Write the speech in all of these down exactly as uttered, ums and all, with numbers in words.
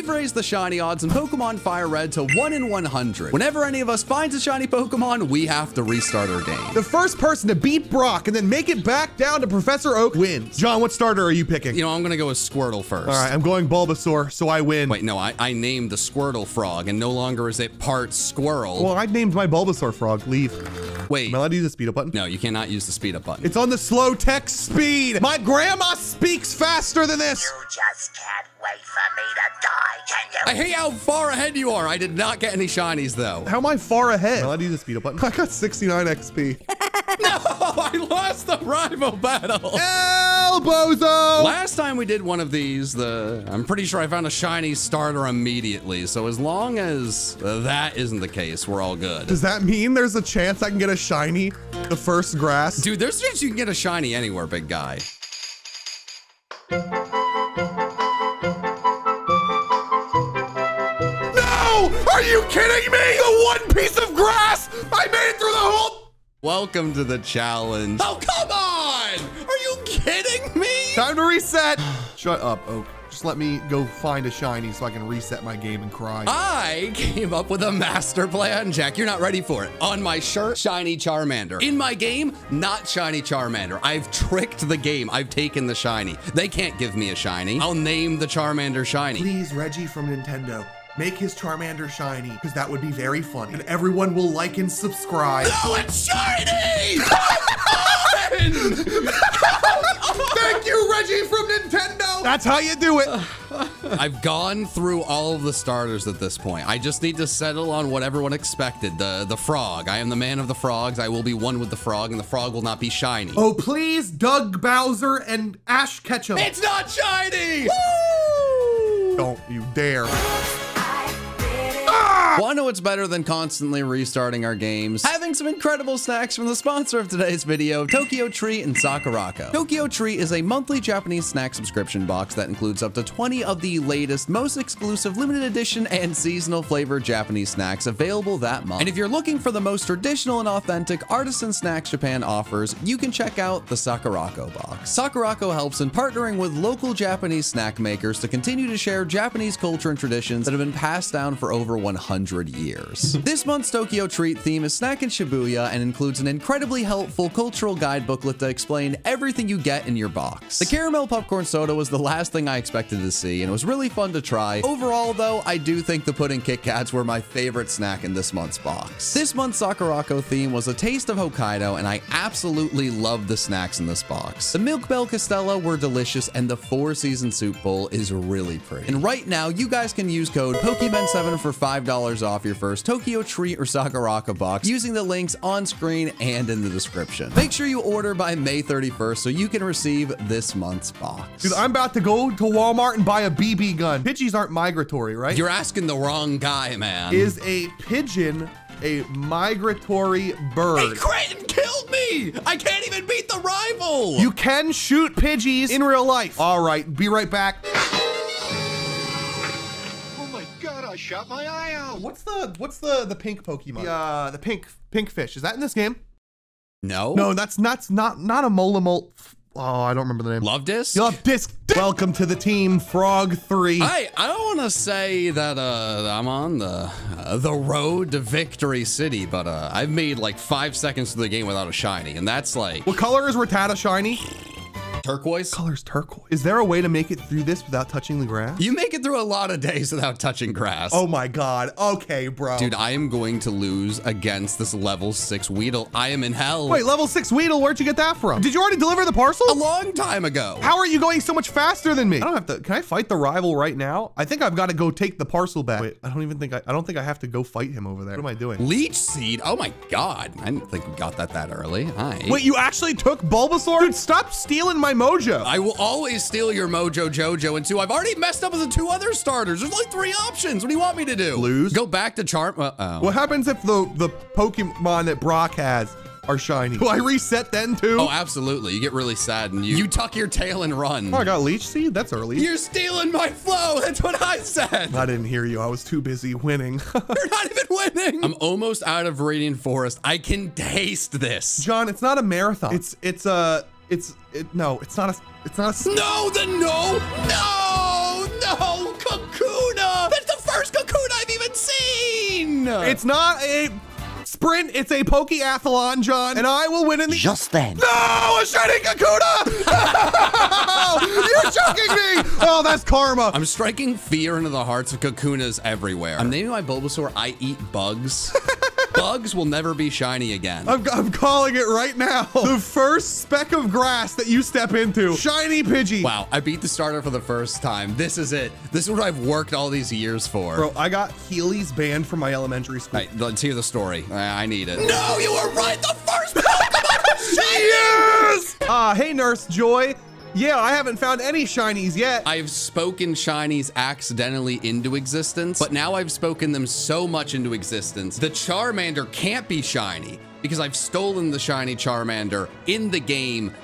we've raised the shiny odds in Pokemon Fire Red to one in one hundred. Whenever any of us finds a shiny Pokemon, we have to restart our game. The first person to beat Brock and then make it back down to Professor Oak wins. John, what starter are you picking? You know, I'm gonna go with Squirtle first. All right, I'm going Bulbasaur, so I win. Wait, no, I, I named the Squirtle frog, and no longer is it part squirrel. Well, I named my Bulbasaur frog. Leave. Wait. Am I allowed to use the speed up button? No, you cannot use the speed up button. It's on the slow tech speed. My grandma speaks faster than this. You just can't wait for me to die, can you? I hate how far ahead you are. I did not get any shinies, though. How am I far ahead? Am I allowed to use the speed up button? I got sixty-nine X P. No, I lost the rival battle. El Bozo. Last time we did one of these, the I'm pretty sure I found a shiny starter immediately. So as long as that isn't the case, we're all good. Does that mean there's a chance I can get a shiny the first grass? Dude, there's a chance you can get a shiny anywhere, big guy. No! Are you kidding me? The one piece of grass! I made it through the whole... Welcome to the challenge. Oh, come on! Are you kidding me? Time to reset. Shut up, Oak. Just let me go find a shiny so I can reset my game and cry. I came up with a master plan, Jack. You're not ready for it. On my shirt, shiny Charmander. In my game, not shiny Charmander. I've tricked the game. I've taken the shiny. They can't give me a shiny. I'll name the Charmander shiny. Please, Reggie from Nintendo. Make his Charmander shiny, because that would be very funny. And everyone will like and subscribe. No, it's shiny! Thank you, Reggie from Nintendo! That's how you do it. I've gone through all of the starters at this point. I just need to settle on what everyone expected. The, the frog. I am the man of the frogs. I will be one with the frog, and the frog will not be shiny. Oh, please, Doug Bowser and Ash Ketchum. It's not shiny! Woo! Don't you dare. Well, I know it's better than constantly restarting our games. Having some incredible snacks from the sponsor of today's video, Tokyo Treat and Sakuraco. Tokyo Treat is a monthly Japanese snack subscription box that includes up to twenty of the latest, most exclusive, limited edition, and seasonal flavored Japanese snacks available that month. And if you're looking for the most traditional and authentic artisan snacks Japan offers, you can check out the Sakuraco box. Sakuraco helps in partnering with local Japanese snack makers to continue to share Japanese culture and traditions that have been passed down for over one hundred years. This month's Tokyo Treat theme is Snack in Shibuya and includes an incredibly helpful cultural guide booklet to explain everything you get in your box. The caramel popcorn soda was the last thing I expected to see, and it was really fun to try. Overall, though, I do think the pudding Kit Kats were my favorite snack in this month's box. This month's Sakuraco theme was a taste of Hokkaido, and I absolutely loved the snacks in this box. The Milk Bell Castella were delicious, and the Four Season Soup Bowl is really pretty. And right now, you guys can use code PokeMEN seven for five dollars off your first Tokyo Treat or Sakuraco box using the links on screen and in the description. Make sure you order by May thirty-first so you can receive this month's box. Dude, I'm about to go to Walmart and buy a B B gun. Pidgeys aren't migratory, right? You're asking the wrong guy, man. Is a pigeon a migratory bird? Hey, Creighton killed me! I can't even beat the rival! You can shoot Pidgeys in real life. All right, be right back. I shot my eye out. What's the what's the the pink Pokemon? The, uh, the pink pink fish. Is that in this game? No. No, that's that's not not a Molamol. Oh, I don't remember the name. Love Disc? Love Disc. Welcome to the team, Frog Three. I I don't want to say that uh, I'm on the uh, the road to Victory City, but uh, I've made like five seconds of the game without a shiny, and that's like. What color is Rattata shiny? Turquoise? Color's turquoise. Is there a way to make it through this without touching the grass? You make it through a lot of days without touching grass. Oh my God. Okay, bro. Dude, I am going to lose against this level six Weedle. I am in hell. Wait, level six Weedle, where'd you get that from? Did you already deliver the parcel? A long time ago. How are you going so much faster than me? I don't have to, can I fight the rival right now? I think I've got to go take the parcel back. Wait, I don't even think, I, I don't think I have to go fight him over there. What am I doing? Leech Seed? Oh my God. I didn't think we got that that early. I... Wait, you actually took Bulbasaur? Dude, stop stealing my My mojo. I will always steal your mojo, Jojo, and two. I've already messed up with the two other starters. There's like three options. What do you want me to do? Lose? Go back to Charm. Uh oh. What happens if the, the Pokemon that Brock has are shiny? Do I reset then too? Oh, absolutely. You get really sad and you, you tuck your tail and run. Oh, I got Leech Seed? That's early. You're stealing my flow. That's what I said. I didn't hear you. I was too busy winning. You're not even winning. I'm almost out of Viridian Forest. I can taste this. John, it's not a marathon. It's, it's a... It's, it, no, it's not a, it's not a. No, the no, no, no, Kakuna! It's not a sprint, it's a Pokeathlon, John, and I will win in the- Just then. No, a Shiny Kakuna! You're joking me! Oh, that's karma. I'm striking fear into the hearts of Kakunas everywhere. I'm naming my Bulbasaur, I eat bugs. Bugs will never be shiny again. I'm, I'm calling it right now. The first speck of grass that you step into, shiny Pidgey. Wow, I beat the starter for the first time. This is it. This is what I've worked all these years for. Bro, I got Heelys banned from my elementary school. All right, let's hear the story. I, I need it. No, you were right the first Pokemon shiny! Yes! Uh, hey, Nurse Joy. Yeah, I haven't found any shinies yet. I've spoken shinies accidentally into existence, but now I've spoken them so much into existence, the Charmander can't be shiny because I've stolen the shiny Charmander in the game,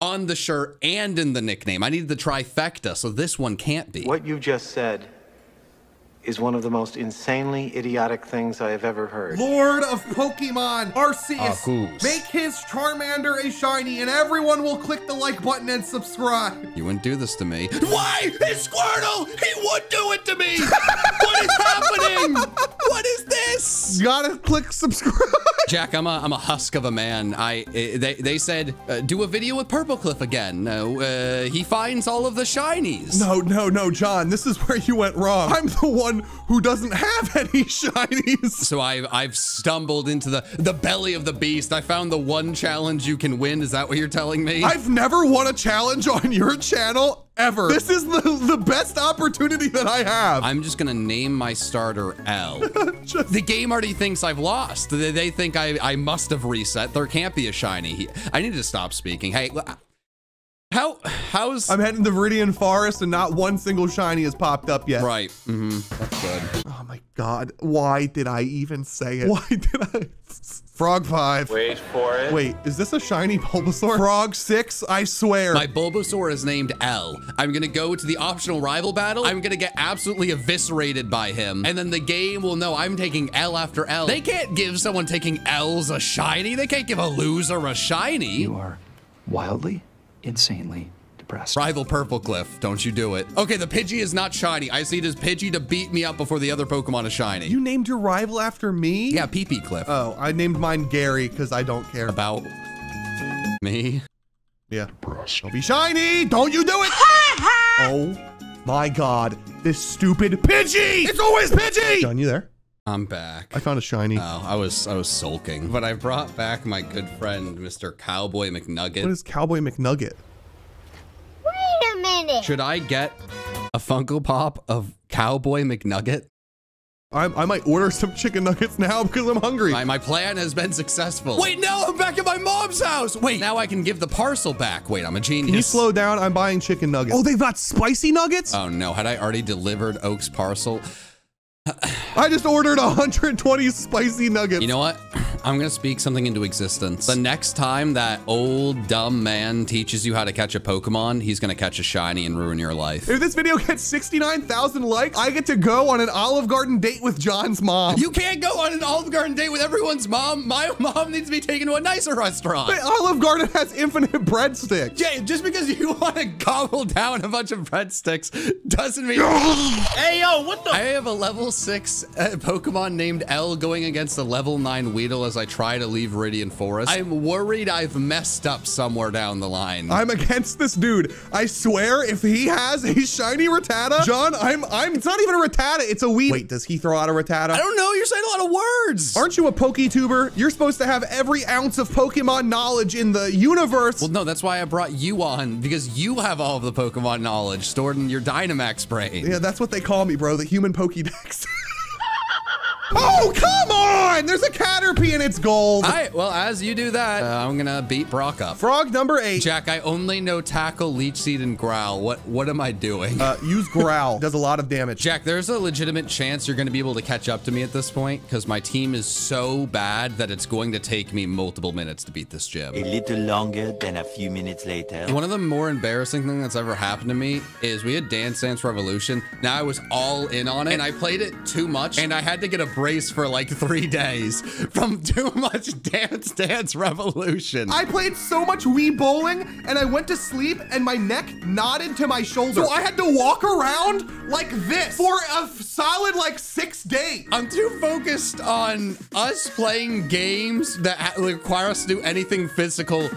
on the shirt, and in the nickname. I needed the trifecta, so this one can't be. What you just said is one of the most insanely idiotic things I have ever heard. Lord of Pokemon, Arceus, Arceus, make his Charmander a shiny and everyone will click the like button and subscribe. You wouldn't do this to me. Why is Squirtle? He would do it to me. What is happening? What is this? You gotta click subscribe. Jack, I'm a, I'm a husk of a man. I They, they said, uh, do a video with Purplecliff again. Uh, uh, he finds all of the shinies. No, no, no, John, this is where you went wrong. I'm the one who doesn't have any shinies. So I've, I've stumbled into the, the belly of the beast. I found the one challenge you can win. Is that what you're telling me? I've never won a challenge on your channel ever. This is the, the best opportunity that I have. I'm just gonna name my starter L. Just, the game already thinks I've lost. They, they think I, I must have reset. There can't be a shiny. I need to stop speaking. Hey, How, how's... I'm heading to Viridian Forest and not one single shiny has popped up yet. Right, mm-hmm, that's good. Oh my God, why did I even say it? Why did I? Frog five. Wait for it. Wait, is this a shiny Bulbasaur? Frog six, I swear. My Bulbasaur is named L. I'm gonna go to the optional rival battle. I'm gonna get absolutely eviscerated by him. And then the game will know I'm taking L after L. They can't give someone taking L's a shiny. They can't give a loser a shiny. You are wildly... insanely depressed. Rival Purplecliff, don't you do it. Okay, the Pidgey is not shiny. I see it as Pidgey to beat me up before the other Pokemon is shiny. You named your rival after me? Yeah, P P Cliff. Oh, I named mine Gary because I don't care about me. Yeah. Depressed. Don't be shiny! Don't you do it! Oh my God, this stupid Pidgey! It's always Pidgey! John, you there? I'm back. I found a shiny. Oh, I was I was sulking. But I brought back my good friend, Mister Cowboy McNugget. What is Cowboy McNugget? Wait a minute. Should I get a Funko Pop of Cowboy McNugget? I, I might order some chicken nuggets now because I'm hungry. My, my plan has been successful. Wait, now I'm back at my mom's house. Wait, now I can give the parcel back. Wait, I'm a genius. Can you slow down? I'm buying chicken nuggets. Oh, they've got spicy nuggets? Oh no, had I already delivered Oak's parcel? I just ordered one hundred twenty spicy nuggets. You know what? I'm gonna speak something into existence. The next time that old dumb man teaches you how to catch a Pokemon, he's gonna catch a shiny and ruin your life. If this video gets sixty-nine thousand likes, I get to go on an Olive Garden date with John's mom. You can't go on an Olive Garden date with everyone's mom. My mom needs to be taken to a nicer restaurant. But Olive Garden has infinite breadsticks. Jay, just because you wanna gobble down a bunch of breadsticks doesn't mean- Hey, yo, what the- I have a level six uh, Pokemon named L going against a level nine Weedle as I try to leave Viridian Forest. I'm worried I've messed up somewhere down the line. I'm against this dude. I swear if he has a shiny Rattata, John, I'm, I'm, it's not even a Rattata, it's a Weedle. Wait, does he throw out a Rattata? I don't know, you're saying a lot of words. Aren't you a PokeTuber? You're supposed to have every ounce of Pokemon knowledge in the universe. Well, no, that's why I brought you on, because you have all of the Pokemon knowledge stored in your Dynamax brain. Yeah, that's what they call me, bro, the human Pokedex. Oh, come on! There's a Caterpie and it's gold. All right, well, as you do that, uh, I'm gonna beat Brock up. Frog number eight. Jack, I only know Tackle, Leech Seed, and Growl. What What am I doing? Uh, use Growl. Does a lot of damage. Jack, there's a legitimate chance you're gonna be able to catch up to me at this point because my team is so bad that it's going to take me multiple minutes to beat this gym. A little longer than a few minutes later. One of the more embarrassing things that's ever happened to me is we had Dance Dance Revolution. Now I was all in on it and I played it too much and I had to get a brace for like three days from too much Dance Dance Revolution. I played so much Wii Bowling and I went to sleep and my neck nodded to my shoulder. So I had to walk around like this for a solid like six date. I'm too focused on us playing games that require us to do anything physical.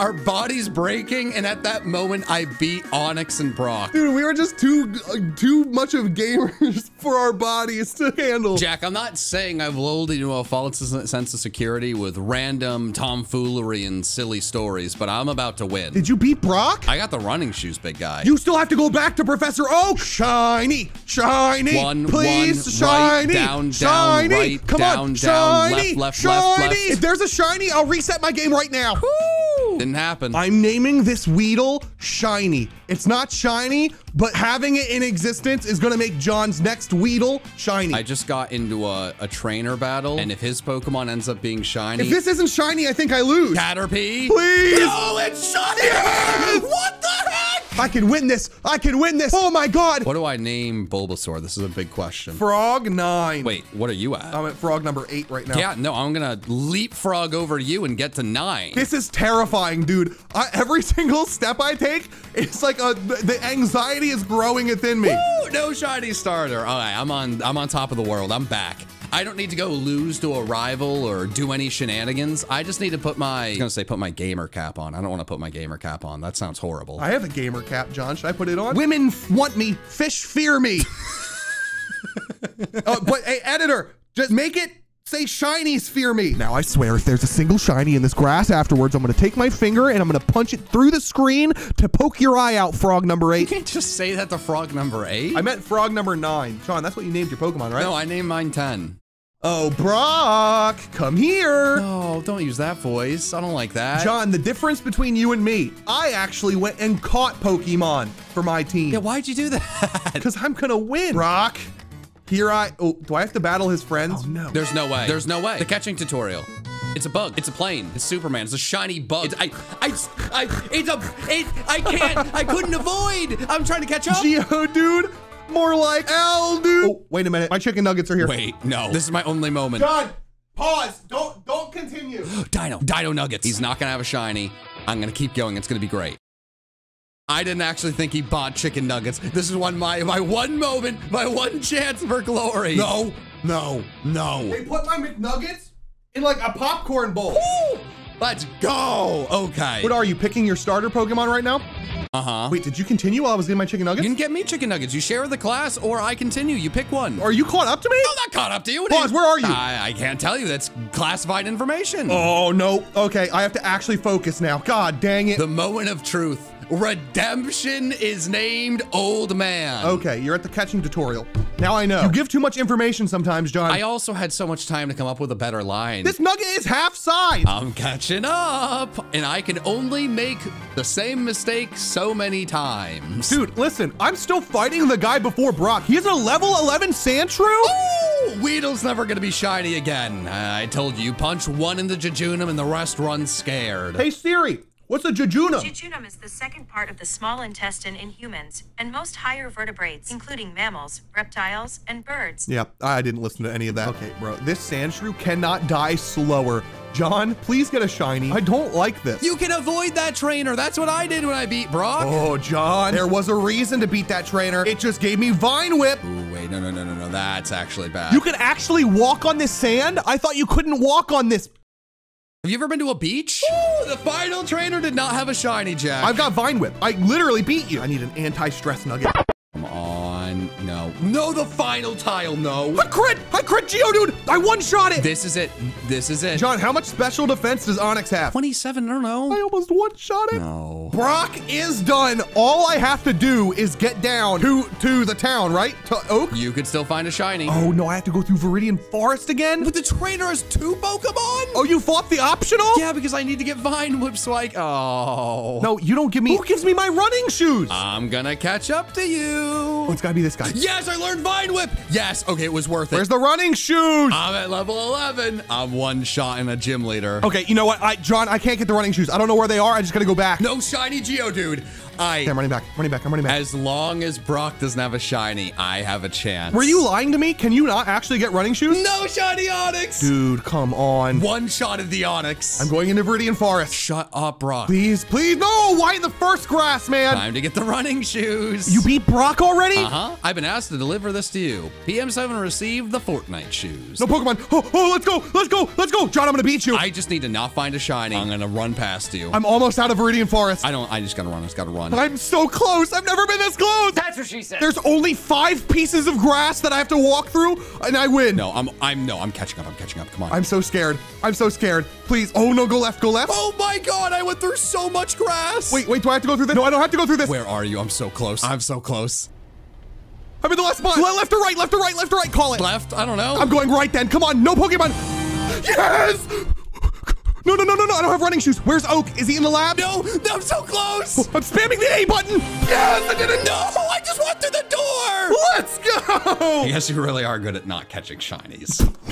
Our body's breaking, and at that moment, I beat Onyx and Brock. Dude, we were just too uh, too much of gamers for our bodies to handle. Jack, I'm not saying I've lulled you into a false sense of security with random tomfoolery and silly stories, but I'm about to win. Did you beat Brock? I got the running shoes, big guy. You still have to go back to Professor Oak. Shiny, shiny, one, please, one, shiny, right, down, shiny, down, right, come down, on, down, shiny, left, left, shiny. Left, left. If there's a shiny, I'll reset my game right now. Woo! Didn't happen. I'm naming this Weedle Shiny. It's not shiny, but having it in existence is gonna make John's next Weedle shiny. I just got into a, a trainer battle, and if his Pokemon ends up being shiny— If this isn't shiny, I think I lose. Caterpie? Please! No, it's shiny! Yes! What the heck? I can win this, I can win this, oh my God! What do I name Bulbasaur? This is a big question. Frog nine. Wait, what are you at? I'm at frog number eight right now. Yeah, no, I'm gonna leapfrog over you and get to nine. This is terrifying, dude. I, every single step I take, it's like a, the anxiety is growing within me. Woo, no shiny starter. All right, I'm on I'm on top of the world. I'm back. I don't need to go lose to a rival or do any shenanigans. I just need to put my, I was gonna say put my gamer cap on. I don't wanna put my gamer cap on. That sounds horrible. I have a gamer cap, John. Should I put it on? Women want me, fish fear me. uh, but hey, editor, just make it say shinies fear me. Now I swear if there's a single shiny in this grass afterwards, I'm gonna take my finger and I'm gonna punch it through the screen to poke your eye out, frog number eight. You can't just say that to frog number eight. I meant frog number nine. Sean, that's what you named your Pokemon, right? No, I named mine ten. Oh, Brock, come here. No, don't use that voice. I don't like that. John, the difference between you and me, I actually went and caught Pokemon for my team. Yeah, why'd you do that? Because I'm gonna win. Brock. Here I, oh, do I have to battle his friends? Oh, no. There's no way. There's no way. The catching tutorial. It's a bug. It's a plane. It's Superman. It's a shiny bug. It's, I, I, I, it's a, it, I can't, I couldn't avoid. I'm trying to catch up. Geodude, more like L, dude. Oh, wait a minute. My chicken nuggets are here. Wait, no. This is my only moment. John, pause. Don't, don't continue. Dino, Dino Nuggets. He's not gonna have a shiny. I'm gonna keep going. It's gonna be great. I didn't actually think he bought chicken nuggets. This is one my my one moment, my one chance for glory. No, no, no. They put my McNuggets in like a popcorn bowl. Woo! Let's go. Okay. What are you, picking your starter Pokemon right now? Uh-huh. Wait, did you continue while I was getting my chicken nuggets? You can get me chicken nuggets. You share the class or I continue. You pick one. Are you caught up to me? I'm not caught up to you. What Pause, is, where are you? I, I can't tell you. That's classified information. Oh, no. Okay, I have to actually focus now. God dang it. The moment of truth. Redemption is named Old Man. Okay, you're at the catching tutorial. Now I know. You give too much information sometimes, John. I also had so much time to come up with a better line. This nugget is half size. I'm catching up, and I can only make the same mistake so many times. Dude, listen, I'm still fighting the guy before Brock. He has a level eleven Sandshrew? Ooh, Weedle's never gonna be shiny again. I told you, punch one in the jejunum and the rest run scared. Hey, Siri. What's a jejunum? Jejunum is the second part of the small intestine in humans and most higher vertebrates, including mammals, reptiles, and birds. Yep, I didn't listen to any of that. Okay, bro, this Sandshrew cannot die slower. John, please get a shiny. I don't like this. You can avoid that trainer. That's what I did when I beat Brock. Oh, John, there was a reason to beat that trainer. It just gave me Vine Whip. Ooh, wait, no, no, no, no, no, that's actually bad. You can actually walk on this sand? I thought you couldn't walk on this. Have you ever been to a beach? Ooh, the final trainer did not have a shiny, Jack. I've got Vine Whip. I literally beat you. I need an anti-stress nugget. Come on, no. No, the final tile, no. I crit, I crit Geodude. I one-shot it. This is it, this is it. John, how much special defense does Onyx have? twenty-seven, I don't know. I almost one-shot it. No. Brock is done. All I have to do is get down to, to the town, right? To Oak? You could still find a shiny. Oh no, I have to go through Viridian Forest again? But the trainer has two Pokemon? Oh, you fought the optional? Yeah, because I need to get Vine Whip, so I, oh. No, you don't give me. Who gives me my running shoes? I'm gonna catch up to you. Oh, it's gotta be this guy. Yes, I learned Vine Whip. Yes, okay, it was worth it. Where's the running shoes? I'm at level eleven. I'm one shot in a gym leader. Okay, you know what, I, John, I can't get the running shoes. I don't know where they are, I just gotta go back. No shiny Geodude. I. Okay, I'm running back. I'm running back. I'm running back. As long as Brock doesn't have a shiny, I have a chance. Were you lying to me? Can you not actually get running shoes? No shiny Onyx. Dude, come on. One shot at the Onyx. I'm going into Viridian Forest. Shut up, Brock. Please, please. No, why the first grass, man? Time to get the running shoes. You beat Brock already? Uh-huh. I've been asked to deliver this to you. P M seven received the Fortnite shoes. No Pokemon. Oh, oh, let's go. Let's go. Let's go. John, I'm going to beat you. I just need to not find a shiny. I'm going to run past you. I'm almost out of Viridian Forest. I don't. I just got to run. I just got to run. I'm so close. I've never been this close. That's what she said. There's only five pieces of grass that I have to walk through and I win. No, I'm, I'm, no, I'm catching up. I'm catching up. Come on. I'm so scared. I'm so scared. Please. Oh, no, go left. Go left. Oh my God. I went through so much grass. Wait, wait. Do I have to go through this? No, I don't have to go through this. Where are you? I'm so close. I'm so close. I'm in the last spot. Le left or right? Left or right? Left or right? Call it. Left? I don't know. I'm going right then. Come on. No Pokemon. Yes! No, no, no, no, no. I don't have running shoes. Where's Oak? Is he in the lab? No, no, I'm so close. Oh, I'm spamming the A button. Yes, I didn't know. I just walked through the door. Let's go. I guess you really are good at not catching shinies.